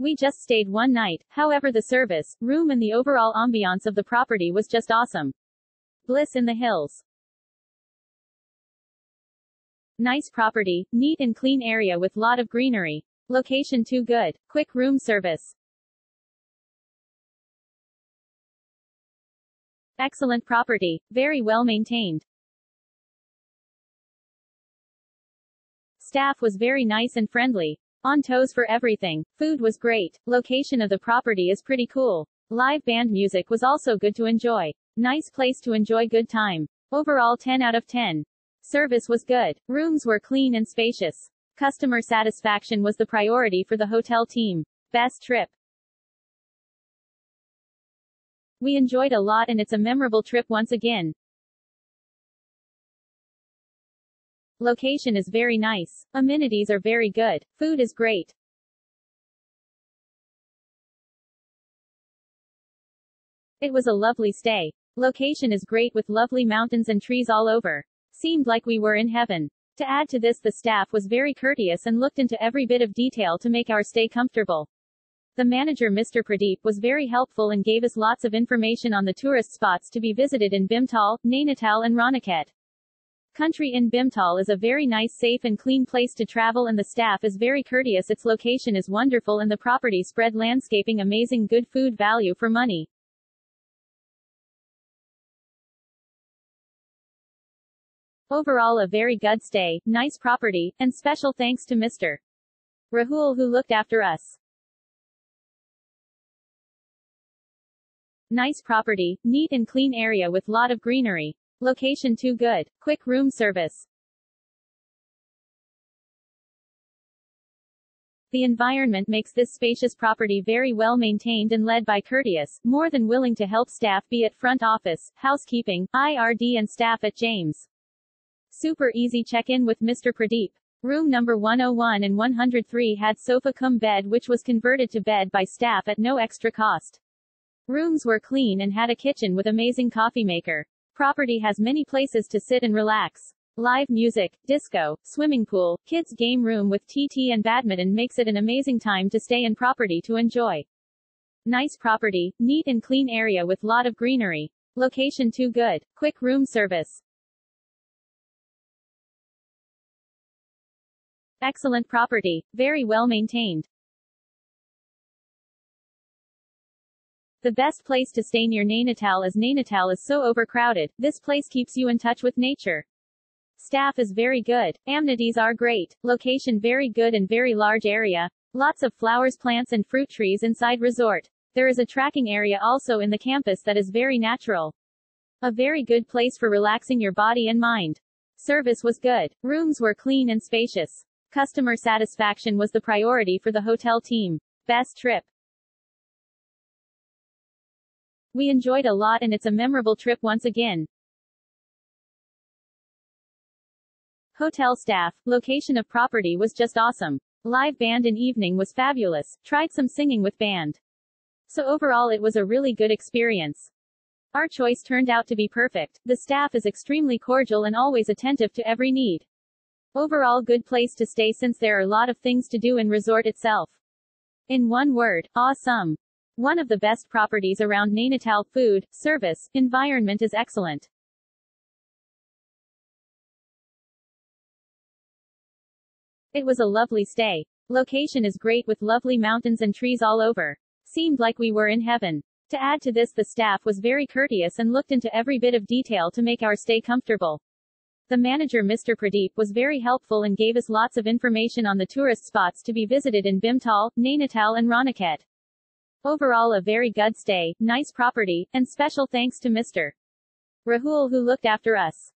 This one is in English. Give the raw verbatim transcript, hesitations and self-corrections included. We just stayed one night, however the service, room and the overall ambiance of the property was just awesome. Bliss in the hills. Nice property, neat and clean area with lot of greenery. Location too good. Quick room service. Excellent property, very well maintained. Staff was very nice and friendly. On toes for everything. Food was great. Location of the property is pretty cool. Live band music was also good to enjoy. Nice place to enjoy good time. Overall ten out of ten. Service was good. Rooms were clean and spacious. Customer satisfaction was the priority for the hotel team. Best trip. We enjoyed a lot and it's a memorable trip once again. Location is very nice. Amenities are very good. Food is great. It was a lovely stay. Location is great with lovely mountains and trees all over. Seemed like we were in heaven. To add to this, the staff was very courteous and looked into every bit of detail to make our stay comfortable. The manager Mister Pradeep was very helpful and gave us lots of information on the tourist spots to be visited in Bhimtal, Nainital and Ranikhet. Country Inn Bhimtal is a very nice, safe and clean place to travel and the staff is very courteous. Its location is wonderful and the property spread landscaping amazing, good food, value for money. Overall a very good stay, nice property, and special thanks to Mister Rahul who looked after us. Nice property, neat and clean area with lot of greenery. Location too good. Quick room service. The environment makes this spacious property very well maintained and led by courteous, more than willing to help staff be at front office, housekeeping, I R D and staff at James. Super easy check-in with Mister Pradeep. Room number one oh one and one oh three had sofa cum bed which was converted to bed by staff at no extra cost. Rooms were clean and had a kitchen with amazing coffee maker. Property has many places to sit and relax. Live music, disco, swimming pool, kids game room with T T and badminton makes it an amazing time to stay and property to enjoy. Nice property, neat and clean area with lot of greenery. Location too good. Quick room service. Excellent property, very well maintained. The best place to stay near Nainital as Nainital is so overcrowded, this place keeps you in touch with nature. Staff is very good, amenities are great, location very good and very large area, lots of flowers, plants and fruit trees inside resort. There is a trekking area also in the campus that is very natural. A very good place for relaxing your body and mind. Service was good, rooms were clean and spacious. Customer satisfaction was the priority for the hotel team. Best trip. We enjoyed a lot and it's a memorable trip once again. Hotel staff, location of property was just awesome. Live band in evening was fabulous, tried some singing with band. So overall it was a really good experience. Our choice turned out to be perfect, the staff is extremely cordial and always attentive to every need. Overall good place to stay since there are a lot of things to do in resort itself. In one word, awesome. One of the best properties around Nainital. Food, service, environment is excellent. It was a lovely stay. Location is great with lovely mountains and trees all over. Seemed like we were in heaven. To add to this, the staff was very courteous and looked into every bit of detail to make our stay comfortable. The manager Mister Pradeep was very helpful and gave us lots of information on the tourist spots to be visited in Bhimtal, Nainital and Ranikhet. Overall a very good stay, nice property, and special thanks to Mister Rahul who looked after us.